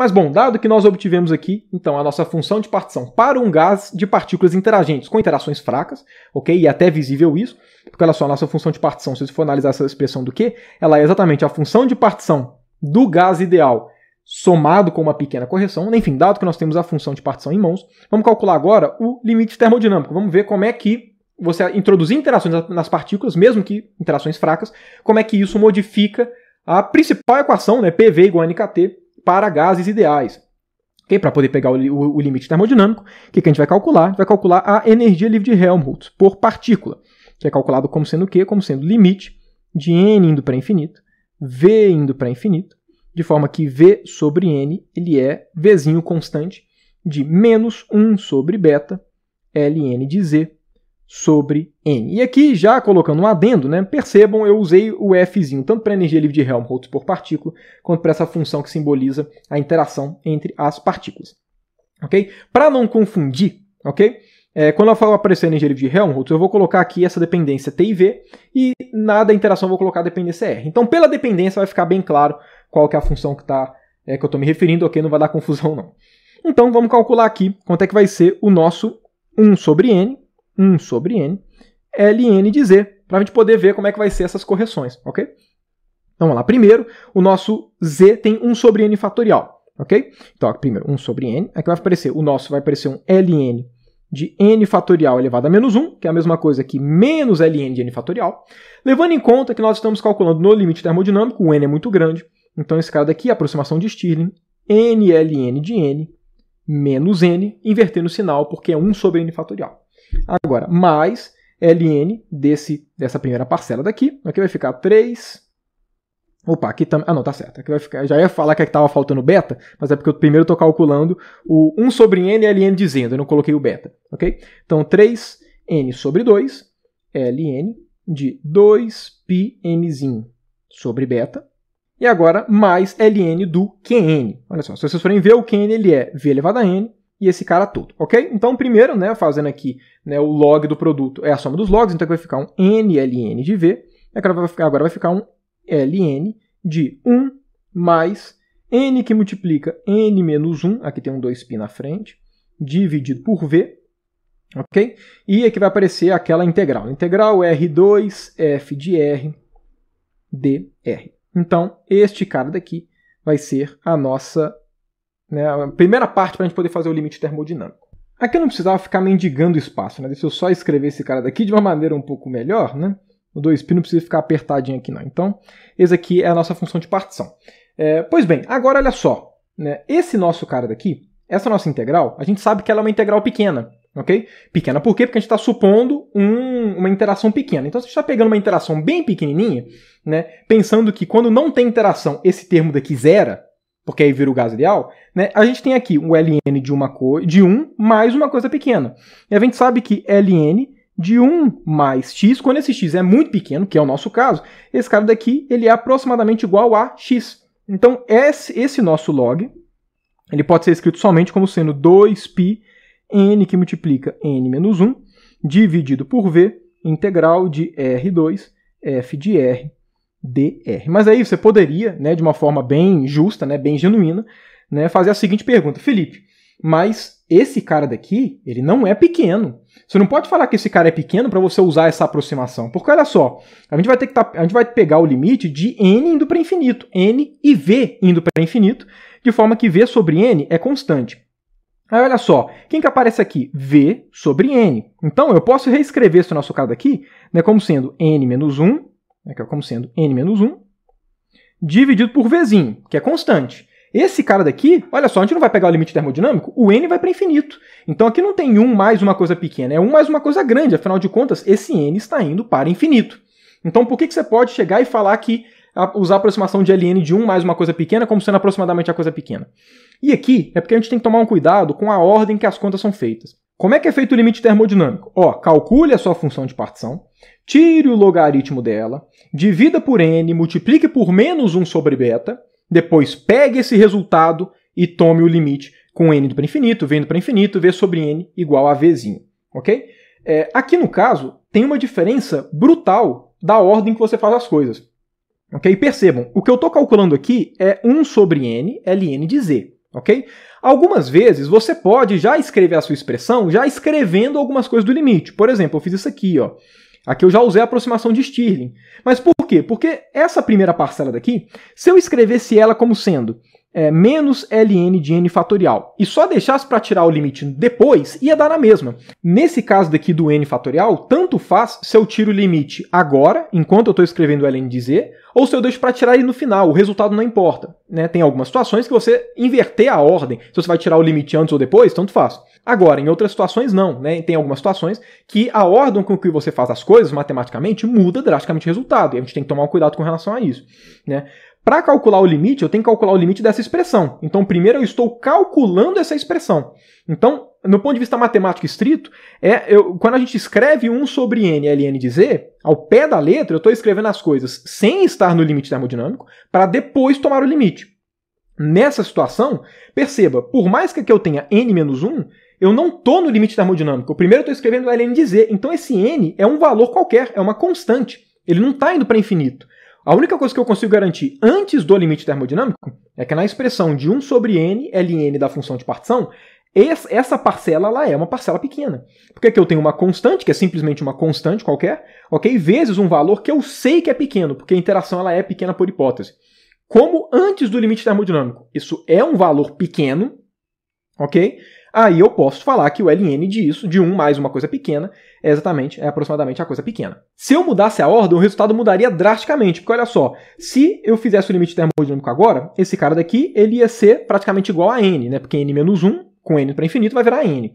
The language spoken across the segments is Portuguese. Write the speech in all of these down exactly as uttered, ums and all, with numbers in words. Mas, bom, dado que nós obtivemos aqui, então, a nossa função de partição para um gás de partículas interagentes com interações fracas, ok? E é até visível isso, porque, olha só, a nossa função de partição, se você for analisar essa expressão do Q, ela é exatamente a função de partição do gás ideal somado com uma pequena correção. Enfim, dado que nós temos a função de partição em mãos, vamos calcular agora o limite termodinâmico. Vamos ver como é que você introduzir interações nas partículas, mesmo que interações fracas, como é que isso modifica a principal equação, né, P V igual a N K T, para gases ideais. Okay? Para poder pegar o, o, o limite termodinâmico, o que, que a gente vai calcular? A gente vai calcular a energia livre de Helmholtz por partícula, que é calculado como sendo o quê? Como sendo limite de N indo para infinito, V indo para infinito, de forma que V sobre N ele é Vzinho constante de menos um sobre beta ln de Z sobre N. E aqui, já colocando um adendo, né, percebam, eu usei o Fzinho tanto para a energia livre de Helmholtz por partícula, quanto para essa função que simboliza a interação entre as partículas. Okay? Para não confundir, okay? É, quando eu falo aparecer a energia livre de Helmholtz, eu vou colocar aqui essa dependência T e V, e na da interação eu vou colocar a dependência R. Então, pela dependência, vai ficar bem claro qual que é a função que, tá, é, que eu estou me referindo, ok? Não vai dar confusão, não. Então, vamos calcular aqui quanto é que vai ser o nosso um sobre N, um sobre N, ln de Z, para a gente poder ver como é que vai ser essas correções, ok? Então, vamos lá. Primeiro, o nosso Z tem um sobre N fatorial, ok? Então, ó, primeiro, um sobre N. Aqui vai aparecer, o nosso vai aparecer um ln de N fatorial elevado a menos um, que é a mesma coisa que menos ln de N fatorial. Levando em conta que nós estamos calculando no limite termodinâmico, o N é muito grande, então esse cara daqui é a aproximação de Stirling, N ln de N menos N, invertendo o sinal, porque é um sobre N fatorial. Agora, mais ln desse, dessa primeira parcela daqui. Aqui vai ficar três... Opa, aqui também... Ah, não, tá certo. Aqui vai ficar... Já ia falar que aqui estava faltando beta, mas é porque eu primeiro estou calculando o um sobre N ln de Z, eu não coloquei o beta, ok? Então, três N sobre dois, ln de dois πn sobre beta. E agora, mais ln do Qn. Olha só, se vocês forem ver, o Qn ele é V elevado a N, e esse cara todo, ok? Então, primeiro, né, fazendo aqui, né, o log do produto é a soma dos logs, então aqui vai ficar um N ln de V, e agora vai ficar, agora vai ficar um ln de um mais N que multiplica N menos um, aqui tem um dois π na frente, dividido por V, ok? E aqui vai aparecer aquela integral, integral R dois f de R dr. Então, este cara daqui vai ser a nossa... né, a primeira parte para a gente poder fazer o limite termodinâmico. Aqui eu não precisava ficar mendigando espaço, né? Deixa eu só escrever esse cara daqui de uma maneira um pouco melhor, né? O dois π não precisa ficar apertadinho aqui, não. Então, esse aqui é a nossa função de partição. É, pois bem, agora olha só, né? Esse nosso cara daqui, essa nossa integral, a gente sabe que ela é uma integral pequena, ok? Pequena por quê? Porque a gente está supondo um, uma interação pequena. Então, se a gente está pegando uma interação bem pequenininha, né? Pensando que quando não tem interação, esse termo daqui zera, porque aí vira o gás ideal, né? A gente tem aqui um ln de, uma co... de um mais uma coisa pequena. E a gente sabe que ln de um mais x, quando esse x é muito pequeno, que é o nosso caso, esse cara daqui ele é aproximadamente igual a x. Então, esse, esse nosso log ele pode ser escrito somente como sendo dois πn que multiplica n menos um, dividido por v, integral de R dois f de R dr. Mas aí você poderia, né, de uma forma bem justa, né, bem genuína, né, fazer a seguinte pergunta. Felipe, mas esse cara daqui, ele não é pequeno. Você não pode falar que esse cara é pequeno para você usar essa aproximação. Porque, olha só, a gente vai ter que tá, a gente vai pegar o limite de N indo para infinito. N e V indo para infinito, de forma que V sobre N é constante. Aí, olha só, quem que aparece aqui? V sobre N. Então, eu posso reescrever esse nosso cara daqui, né, como sendo N menos um, que é como sendo N menos um, dividido por Vzinho, que é constante. Esse cara daqui, olha só, a gente não vai pegar o limite termodinâmico, o N vai para infinito. Então aqui não tem um mais uma coisa pequena, é um mais uma coisa grande, afinal de contas, esse N está indo para infinito. Então por que que você pode chegar e falar que usar a aproximação de ln de um mais uma coisa pequena como sendo aproximadamente a coisa pequena? E aqui é porque a gente tem que tomar um cuidado com a ordem que as contas são feitas. Como é que é feito o limite termodinâmico? Ó, calcule a sua função de partição, tire o logaritmo dela, divida por n, multiplique por menos um sobre beta, depois pegue esse resultado e tome o limite com n indo para infinito, v indo para infinito, v sobre n igual a vzinho, ok? É, aqui, no caso, tem uma diferença brutal da ordem que você faz as coisas, ok? Percebam, o que eu estou calculando aqui é um sobre n ln de z, ok? Algumas vezes você pode já escrever a sua expressão já escrevendo algumas coisas do limite. Por exemplo, eu fiz isso aqui, ó. Aqui eu já usei a aproximação de Stirling. Mas por quê? Porque essa primeira parcela daqui, se eu escrevesse ela como sendo é, menos ln de n fatorial e só deixasse para tirar o limite depois, ia dar na mesma. Nesse caso daqui do n fatorial, tanto faz se eu tiro o limite agora, enquanto eu estou escrevendo ln de z, ou se eu deixo para tirar ele no final, o resultado não importa, né? Tem algumas situações que você inverter a ordem. Se você vai tirar o limite antes ou depois, tanto faz. Agora, em outras situações, não, né? Tem algumas situações que a ordem com que você faz as coisas, matematicamente, muda drasticamente o resultado. E a gente tem que tomar cuidado com relação a isso, né? Para calcular o limite, eu tenho que calcular o limite dessa expressão. Então, primeiro eu estou calculando essa expressão. Então, no ponto de vista matemático estrito, é eu, quando a gente escreve um sobre n ln de z, ao pé da letra, eu estou escrevendo as coisas sem estar no limite termodinâmico, para depois tomar o limite. Nessa situação, perceba, por mais que aqui eu tenha n menos um, eu não estou no limite termodinâmico. Eu primeiro estou escrevendo ln de z. Então, esse n é um valor qualquer, é uma constante. Ele não está indo para infinito. A única coisa que eu consigo garantir antes do limite termodinâmico é que na expressão de um sobre n, ln da função de partição, essa parcela ela é uma parcela pequena. Porque aqui eu tenho uma constante, que é simplesmente uma constante qualquer, ok? Vezes um valor que eu sei que é pequeno, porque a interação ela é pequena por hipótese. Como antes do limite termodinâmico, isso é um valor pequeno, ok? Aí eu posso falar que o ln disso, de um mais uma coisa pequena, é exatamente, é aproximadamente a coisa pequena. Se eu mudasse a ordem, o resultado mudaria drasticamente, porque olha só, se eu fizesse o limite termodinâmico agora, esse cara daqui, ele ia ser praticamente igual a n, né? Porque n menos um, com n para infinito, vai virar n.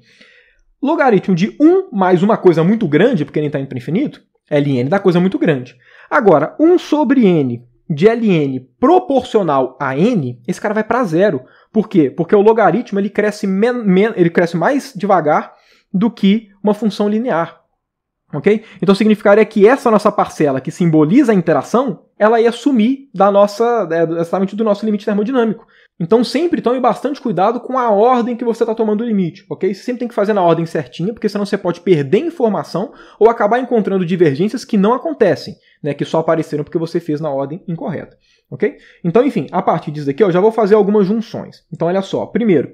Logaritmo de um mais uma coisa muito grande, porque n está indo para infinito, ln da coisa muito grande. Agora, um sobre n de ln proporcional a n, esse cara vai para zero. Por quê? Porque o logaritmo ele cresce, ele cresce mais devagar do que uma função linear. Okay? Então significaria que essa nossa parcela que simboliza a interação, ela ia sumir da nossa, exatamente do nosso limite termodinâmico. Então sempre tome bastante cuidado com a ordem que você está tomando o limite. Okay? Você sempre tem que fazer na ordem certinha, porque senão você pode perder informação ou acabar encontrando divergências que não acontecem, né, que só apareceram porque você fez na ordem incorreta. Okay? Então, enfim, a partir disso daqui, ó, eu já vou fazer algumas junções. Então, olha só. Primeiro,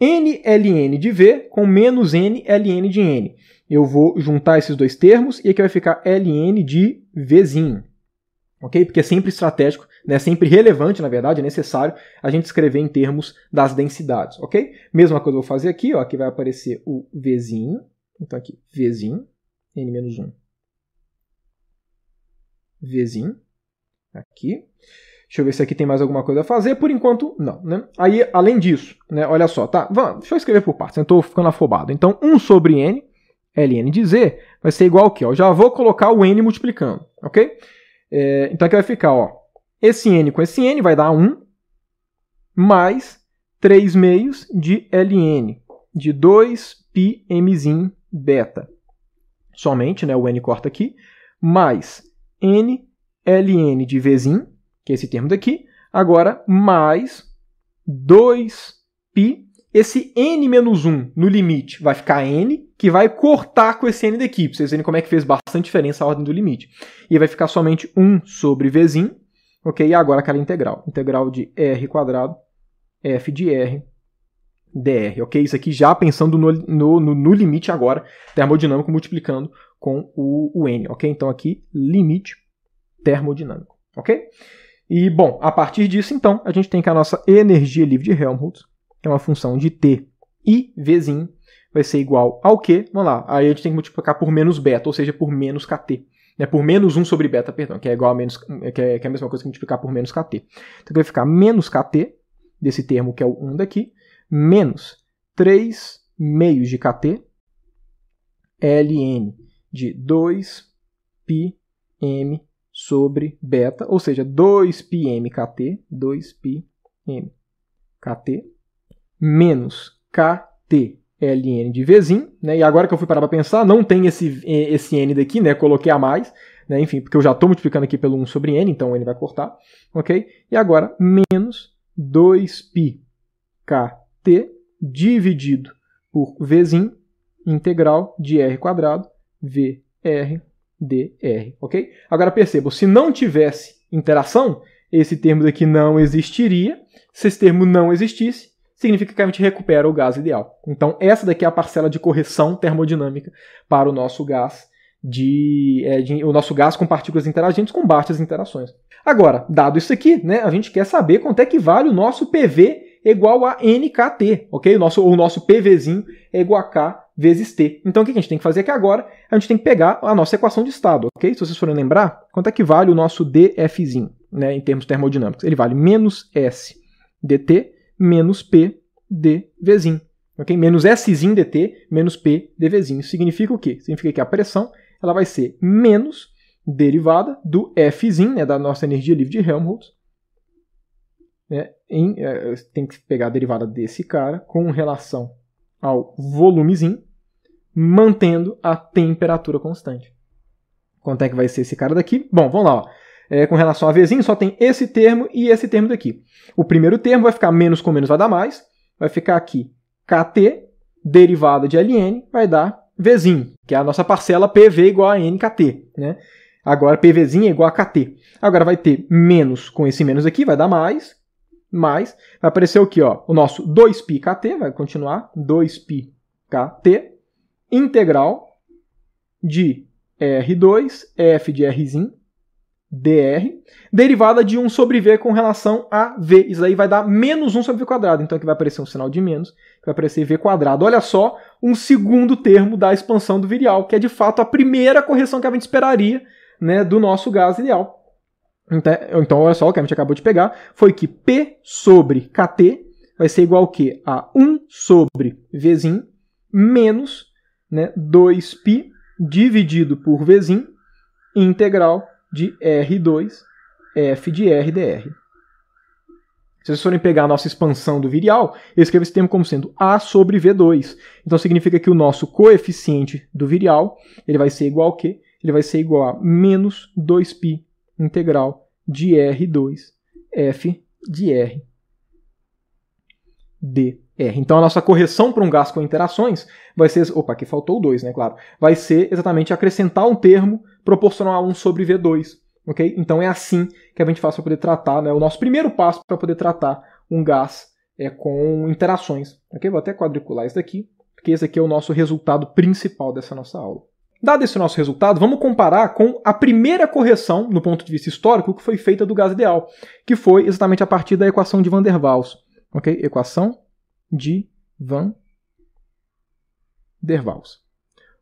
nln de v com menos nln de n. Eu vou juntar esses dois termos e aqui vai ficar ln de vzinho. Okay? Porque é sempre estratégico, né? Sempre relevante, na verdade, é necessário a gente escrever em termos das densidades. Okay? Mesma coisa eu vou fazer aqui. Ó, aqui vai aparecer o vzinho. Então, aqui, vzinho, n menos um. Vzinho. Aqui. Deixa eu ver se aqui tem mais alguma coisa a fazer. Por enquanto, não, né? Aí, além disso, né? Olha só, tá? Vamos, deixa eu escrever por partes, eu estou ficando afobado. Então, um sobre n, ln de z, vai ser igual aqui, ó. Já vou colocar o n multiplicando, ok? É, então, aqui vai ficar, ó. Esse n com esse n vai dar um, mais três meios de ln de dois pi mzinho beta. Somente, né? O n corta aqui. Mais n ln de vzinho, que é esse termo daqui, agora mais dois pi, esse n menos um no limite vai ficar n, que vai cortar com esse n daqui, para vocês verem como é que fez bastante diferença a ordem do limite. E vai ficar somente um sobre vzinho, ok? E agora aquela integral, integral de r quadrado, f de r, dr, ok? Isso aqui já pensando no, no, no, no limite agora, termodinâmico multiplicando com o, o n, ok? Então aqui, limite termodinâmico, ok? E, bom, a partir disso, então, a gente tem que a nossa energia livre de Helmholtz é uma função de T e Vzinho vai ser igual ao quê? Vamos lá, aí a gente tem que multiplicar por menos beta, ou seja, por menos Kt. Né? Por menos um sobre beta, perdão, que é igual a menos, que é, que é a mesma coisa que multiplicar por menos Kt. Então, vai ficar menos Kt, desse termo que é o um daqui, menos três meios de Kt, ln de dois pi m sobre beta, ou seja, dois pi m kt, dois pi m kt, menos kt ln de vzinho, né? E agora que eu fui parar para pensar, não tem esse, esse n daqui, né? Coloquei a mais, né? Enfim, porque eu já estou multiplicando aqui pelo um sobre n, então n vai cortar, ok? E agora, menos dois pi kt dividido por vzinho, integral de r quadrado, vr dr, ok? Agora percebam, se não tivesse interação, esse termo daqui não existiria. Se esse termo não existisse, significa que a gente recupera o gás ideal. Então, essa daqui é a parcela de correção termodinâmica para o nosso gás de, é, de o nosso gás com partículas interagentes com baixas interações. Agora, dado isso aqui, né, a gente quer saber quanto é que vale o nosso P V igual a N K T, ok? O nosso, o nosso PVzinho é igual a K vezes T. Então, o que a gente tem que fazer aqui agora? A gente tem que pegar a nossa equação de estado, ok? Se vocês forem lembrar, quanto é que vale o nosso D Fzinho, né, em termos termodinâmicos? Ele vale menos S dt menos P dVzinho, ok? Menos Szinho dt menos P dVzinho. Significa o quê? Significa que a pressão ela vai ser menos derivada do Fzinho, né, da nossa energia livre de Helmholtz, né, em, é, tem que pegar a derivada desse cara com relação ao volumezinho, mantendo a temperatura constante. Quanto é que vai ser esse cara daqui? Bom, vamos lá. Ó. É, com relação a Vzinho, só tem esse termo e esse termo daqui. O primeiro termo vai ficar menos com menos vai dar mais, vai ficar aqui Kt, derivada de Ln, vai dar Vzinho, que é a nossa parcela P V igual a N K T, né? Agora PVzinho é igual a Kt. Agora vai ter menos com esse menos aqui, vai dar mais, mais. Vai aparecer o que? O nosso dois pi Kt, vai continuar, dois pi Kt, integral de R dois, F de Rzinho, dr, derivada de um sobre v com relação a v. Isso aí vai dar menos um sobre v quadrado. Então aqui vai aparecer um sinal de menos, que vai aparecer v quadrado. Olha só, um segundo termo da expansão do virial, que é de fato a primeira correção que a gente esperaria, né, do nosso gás ideal. Então, olha só, o que a gente acabou de pegar foi que P sobre Kt vai ser igual ao quê? A um sobre Vzinho menos, né, dois pi dividido por Vzinho integral de R dois, F de R dr. Se vocês forem pegar a nossa expansão do virial, eu escrevo esse termo como sendo A sobre V dois. Então significa que o nosso coeficiente do virial ele vai ser igual a quê? Ele vai ser igual a menos dois pi integral de R dois, F de R dr. Então a nossa correção para um gás com interações vai ser... Opa, aqui faltou o dois, né? Claro. Vai ser exatamente acrescentar um termo proporcional a um sobre V dois. Okay? Então é assim que a gente faz para poder tratar, né, o nosso primeiro passo para poder tratar um gás é, com interações. Okay? Vou até quadricular isso daqui, porque esse aqui é o nosso resultado principal dessa nossa aula. Dado esse nosso resultado, vamos comparar com a primeira correção, no ponto de vista histórico, que foi feita do gás ideal, que foi exatamente a partir da equação de Van der Waals. Okay? Equação de Van der Waals.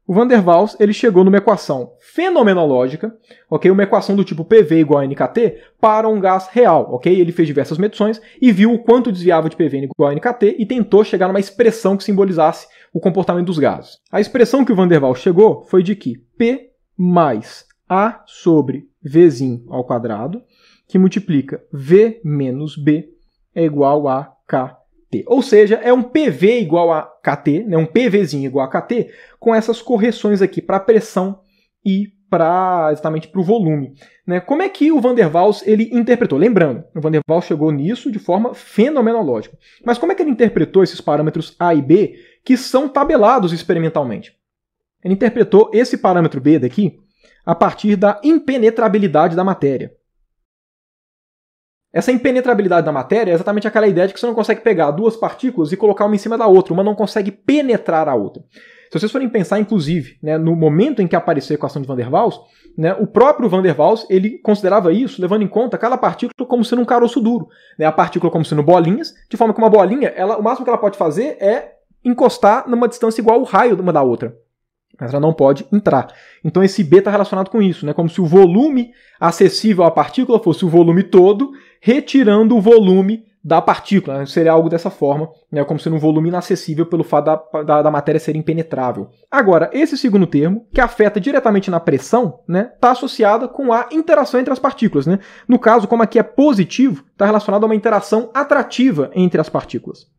O Van der Waals ele chegou numa equação fenomenológica, okay? Uma equação do tipo P V igual a N K T para um gás real. Okay? Ele fez diversas medições e viu o quanto desviava de P V igual a N K T e tentou chegar numa expressão que simbolizasse o comportamento dos gases. A expressão que o Van der Waals chegou foi de que P mais A sobre Vzinho ao quadrado, que multiplica V menos B, é igual a K. Ou seja, é um P V igual a Kt, né, um PVzinho igual a Kt, com essas correções aqui para a pressão e para exatamente para o volume. Né? Como é que o Van der Waals ele interpretou? Lembrando, o Van der Waals chegou nisso de forma fenomenológica. Mas como é que ele interpretou esses parâmetros A e B que são tabelados experimentalmente? Ele interpretou esse parâmetro B daqui a partir da impenetrabilidade da matéria. Essa impenetrabilidade da matéria é exatamente aquela ideia de que você não consegue pegar duas partículas e colocar uma em cima da outra, uma não consegue penetrar a outra. Se vocês forem pensar, inclusive, né, no momento em que apareceu a equação de Van der Waals, né, o próprio Van der Waals ele considerava isso, levando em conta cada partícula como sendo um caroço duro, né, a partícula como sendo bolinhas, de forma que uma bolinha, ela, o máximo que ela pode fazer é encostar numa distância igual ao raio de uma da outra. Mas ela não pode entrar. Então esse B está relacionado com isso, né? Como se o volume acessível à partícula fosse o volume todo, retirando o volume da partícula. Né? Seria algo dessa forma, né? Como sendo um volume inacessível pelo fato da, da, da matéria ser impenetrável. Agora, esse segundo termo, que afeta diretamente na pressão, né? Está associada com a interação entre as partículas. Né? No caso, como aqui é positivo, está relacionado a uma interação atrativa entre as partículas.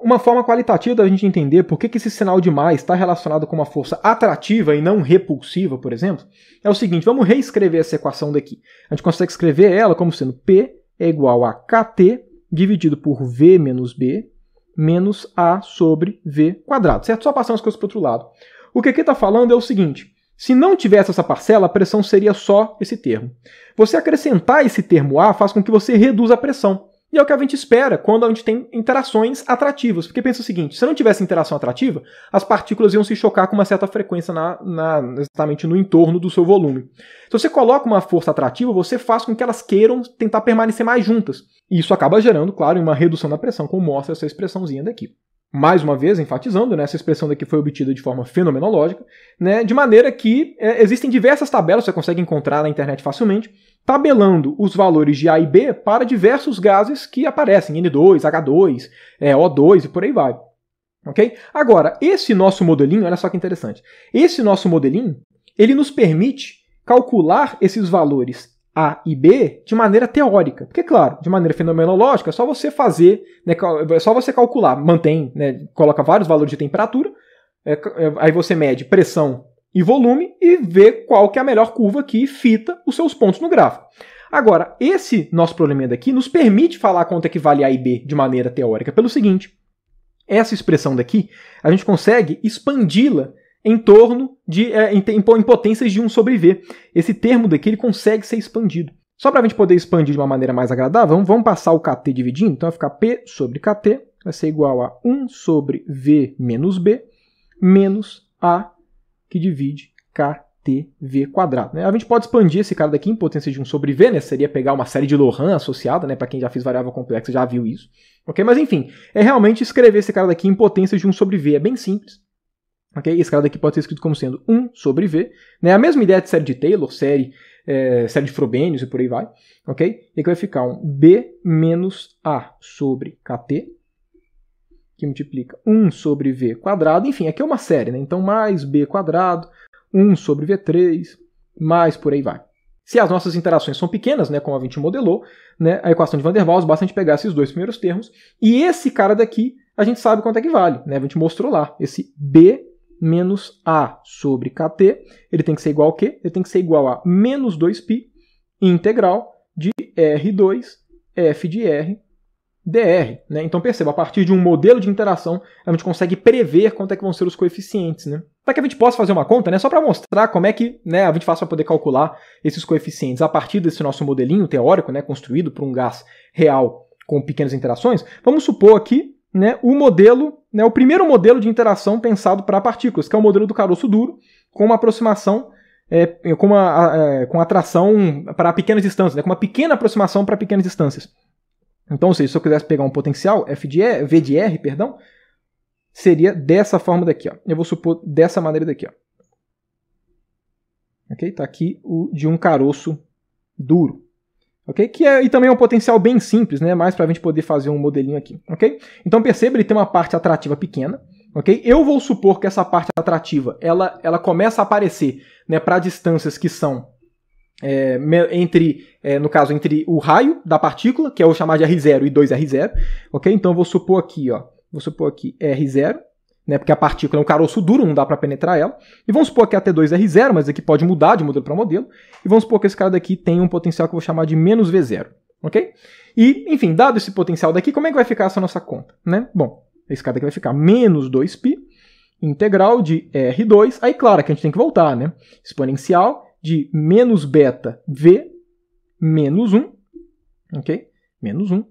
Uma forma qualitativa da gente entender por que esse sinal de mais está relacionado com uma força atrativa e não repulsiva, por exemplo, é o seguinte, vamos reescrever essa equação daqui. A gente consegue escrever ela como sendo P é igual a Kt dividido por V menos B menos A sobre V quadrado, certo? Só passando as coisas para o outro lado. O que aqui está falando é o seguinte, se não tivesse essa parcela, a pressão seria só esse termo. Você acrescentar esse termo A faz com que você reduza a pressão. E é o que a gente espera quando a gente tem interações atrativas. Porque pensa o seguinte, se não tivesse interação atrativa, as partículas iam se chocar com uma certa frequência na, na, exatamente no entorno do seu volume. Se você coloca uma força atrativa, você faz com que elas queiram tentar permanecer mais juntas. E isso acaba gerando, claro, uma redução da pressão, como mostra essa expressãozinha daqui. Mais uma vez, enfatizando, né, essa expressão daqui foi obtida de forma fenomenológica, né, de maneira que é, existem diversas tabelas, você consegue encontrar na internet facilmente, tabelando os valores de A e B para diversos gases que aparecem, N dois, H dois, é, O dois e por aí vai. Okay? Agora, esse nosso modelinho, olha só que interessante, esse nosso modelinho, ele nos permite calcular esses valores A e B de maneira teórica. Porque, claro, de maneira fenomenológica, é só você fazer, né, é só você calcular, mantém, né, coloca vários valores de temperatura, é, é, aí você mede pressão e volume e vê qual que é a melhor curva que fita os seus pontos no gráfico. Agora, esse nosso probleminha daqui nos permite falar quanto é que vale A e B de maneira teórica pelo seguinte, essa expressão daqui, a gente consegue expandi-la em torno de, é, em, em potências de um sobre V. Esse termo daqui ele consegue ser expandido. Só para a gente poder expandir de uma maneira mais agradável, vamos, vamos passar o Kt dividindo, então vai ficar P sobre Kt, vai ser igual a um sobre V menos B, menos A, que divide K T V quadrado. Né? A gente pode expandir esse cara daqui em potência de um sobre V, né? Seria pegar uma série de Laurent associada, né? Para quem já fez variável complexa já viu isso. Okay? Mas enfim, é realmente escrever esse cara daqui em potência de um sobre V, é bem simples. Okay? Esse cara daqui pode ser escrito como sendo um sobre V. Né? A mesma ideia de série de Taylor, série, é, série de Frobenius e por aí vai. Okay? E aqui vai ficar um B menos A sobre Kt, que multiplica um sobre V quadrado. Enfim, aqui é uma série, né? Então, mais B quadrado, um sobre V três, mais por aí vai. Se as nossas interações são pequenas, né, como a gente modelou, né, a equação de Van der Waals, basta a gente pegar esses dois primeiros termos. E esse cara daqui, a gente sabe quanto é que vale. Né? A gente mostrou lá. Esse B menos A sobre Kt, ele tem que ser igual a quê? Ele tem que ser igual a menos dois pi integral de R dois f de R dr. Né? Então perceba, a partir de um modelo de interação, a gente consegue prever quanto é que vão ser os coeficientes. Né? Para que a gente possa fazer uma conta, né? Só para mostrar como é que, né, a gente faz para poder calcular esses coeficientes a partir desse nosso modelinho teórico, né, construído por um gás real com pequenas interações, vamos supor aqui, né, o modelo, né, o primeiro modelo de interação pensado para partículas, que é o modelo do caroço duro, com uma aproximação, é, com, uma, é, com atração para pequenas distâncias, né, com uma pequena aproximação para pequenas distâncias. Então, ou seja, se eu quisesse pegar um potencial, F de R, V de R, perdão, seria dessa forma daqui. Ó. Eu vou supor dessa maneira daqui. Ó. Okay? Tá aqui o de um caroço duro. Okay? Que é, e também é um potencial bem simples, né? Mais para a gente poder fazer um modelinho aqui. Okay? Então, perceba, ele tem uma parte atrativa pequena. Okay? Eu vou supor que essa parte atrativa ela, ela começa a aparecer, né, para distâncias que são... É, entre, é, no caso, entre o raio da partícula, que eu vou chamar de R zero e dois R zero, ok? Então eu vou supor aqui, ó, vou supor aqui R zero, né, porque a partícula é um caroço duro, não dá para penetrar ela, e vamos supor que é até dois R zero, mas aqui pode mudar de modelo para modelo, e vamos supor que esse cara daqui tem um potencial que eu vou chamar de menos V zero, ok? E, enfim, dado esse potencial daqui, como é que vai ficar essa nossa conta, né? Bom, esse cara daqui vai ficar menos dois pi integral de R dois, aí claro que a gente tem que voltar, né? Exponencial de menos beta V menos um, ok? Menos um,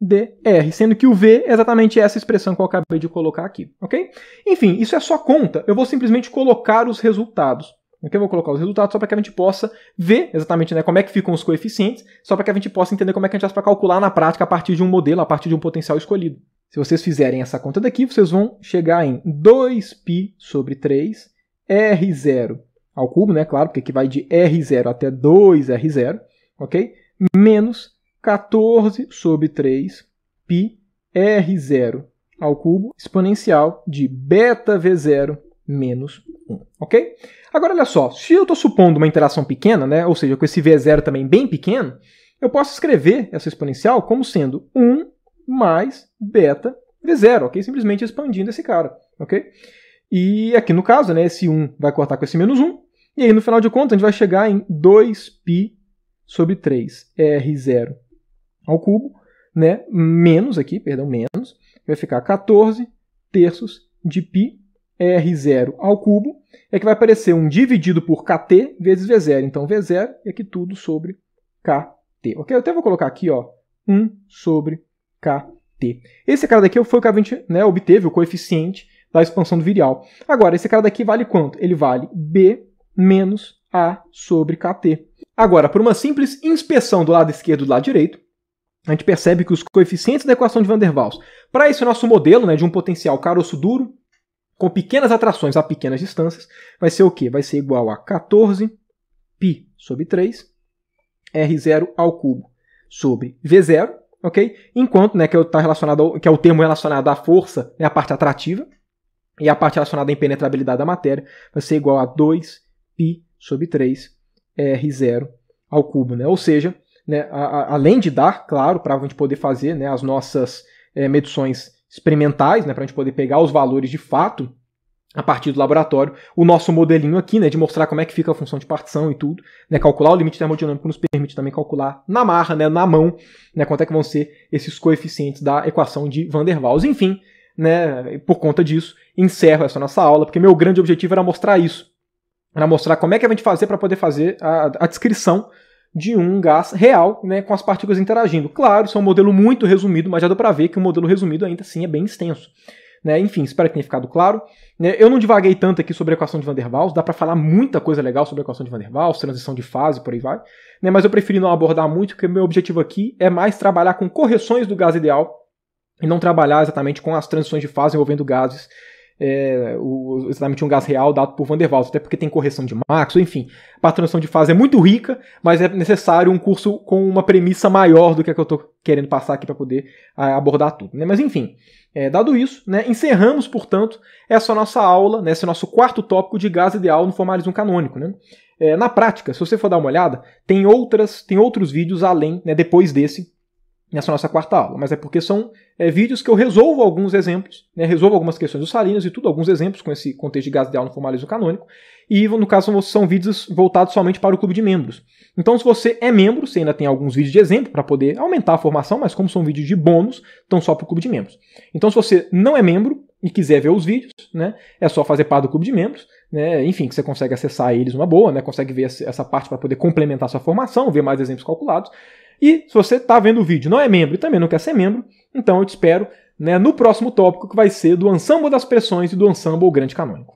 dr, sendo que o V é exatamente essa expressão que eu acabei de colocar aqui, ok? Enfim, isso é só conta, eu vou simplesmente colocar os resultados, ok? Eu vou colocar os resultados só para que a gente possa ver exatamente, né, como é que ficam os coeficientes, só para que a gente possa entender como é que a gente faz para calcular na prática a partir de um modelo, a partir de um potencial escolhido. Se vocês fizerem essa conta daqui, vocês vão chegar em dois pi sobre três, R zero, ao cubo, né? Claro, porque aqui vai de R zero até dois R zero, ok? Menos quatorze sobre três pi R zero ao cubo exponencial de beta V zero menos um, ok? Agora, olha só, se eu estou supondo uma interação pequena, né? Ou seja, com esse V zero também bem pequeno, eu posso escrever essa exponencial como sendo um mais beta V zero, ok? Simplesmente expandindo esse cara, ok? E aqui no caso, né? Esse um vai cortar com esse menos um, e aí, no final de contas, a gente vai chegar em dois pi sobre três, R zero ao cubo, né? Menos aqui, perdão, menos, vai ficar quatorze terços de pi, R zero ao cubo, é que vai aparecer um dividido por Kt vezes V zero, então V zero é aqui tudo sobre Kt. Ok? Eu até vou colocar aqui, ó, um sobre kt. Esse cara daqui foi o que a gente né, obteve, o coeficiente da expansão do virial. Agora, esse cara daqui vale quanto? Ele vale b menos a sobre kt. Agora, por uma simples inspeção do lado esquerdo e do lado direito, a gente percebe que os coeficientes da equação de Van der Waals, para esse nosso modelo né, de um potencial caroço duro, com pequenas atrações a pequenas distâncias, vai ser o quê? Vai ser igual a quatorze pi sobre três, R zero ao cubo sobre V zero, ok? Enquanto, né, que, tá relacionado ao, que é o termo relacionado à força, né, a parte atrativa, e a parte relacionada à impenetrabilidade da matéria, vai ser igual a dois pi sobre três, R zero ao cubo, né? Ou seja, né, a, a, além de dar, claro, para a gente poder fazer né, as nossas é, medições experimentais, né, para a gente poder pegar os valores de fato a partir do laboratório, o nosso modelinho aqui, né, de mostrar como é que fica a função de partição e tudo, né, calcular o limite termodinâmico nos permite também calcular na marra, né, na mão, né, quanto é que vão ser esses coeficientes da equação de Van der Waals. Enfim, né, por conta disso, encerro essa nossa aula, porque meu grande objetivo era mostrar isso, era mostrar como é que a gente fazia para poder fazer a, a descrição de um gás real, né, com as partículas interagindo. Claro, isso é um modelo muito resumido, mas já deu para ver que o modelo resumido ainda assim é bem extenso. Né? Enfim, espero que tenha ficado claro. Eu não divaguei tanto aqui sobre a equação de Van der Waals, dá para falar muita coisa legal sobre a equação de Van der Waals, transição de fase, por aí vai. Né? Mas eu preferi não abordar muito, porque o meu objetivo aqui é mais trabalhar com correções do gás ideal e não trabalhar exatamente com as transições de fase envolvendo gases, É, o, exatamente um gás real dado por Van der Waals, até porque tem correção de Maxwell, enfim, a transição de fase é muito rica, mas é necessário um curso com uma premissa maior do que a que eu estou querendo passar aqui para poder a, abordar tudo, né? Mas enfim, é, dado isso, né, encerramos, portanto, essa nossa aula, né, esse nosso quarto tópico de gás ideal no formalismo canônico, né? É, na prática, se você for dar uma olhada, tem, outras, tem outros vídeos além, né, depois desse, nessa nossa quarta aula, mas é porque são é, vídeos que eu resolvo alguns exemplos, né, resolvo algumas questões dos Salinas e tudo, alguns exemplos com esse contexto de gás ideal no formalismo canônico, e no caso são, são vídeos voltados somente para o clube de membros. Então se você é membro, você ainda tem alguns vídeos de exemplo para poder aumentar a formação, mas como são vídeos de bônus, estão só para o clube de membros. Então se você não é membro e quiser ver os vídeos, né, é só fazer parte do clube de membros, né, enfim, que você consegue acessar eles uma boa, né, consegue ver essa parte para poder complementar a sua formação, ver mais exemplos calculados. E se você está vendo o vídeo, não é membro e também não quer ser membro, então eu te espero, né, no próximo tópico, que vai ser do ensemble das pressões e do ensemble grande canônico.